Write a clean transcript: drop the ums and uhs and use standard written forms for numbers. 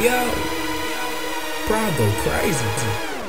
Yo, PRIMEGOKRAZY.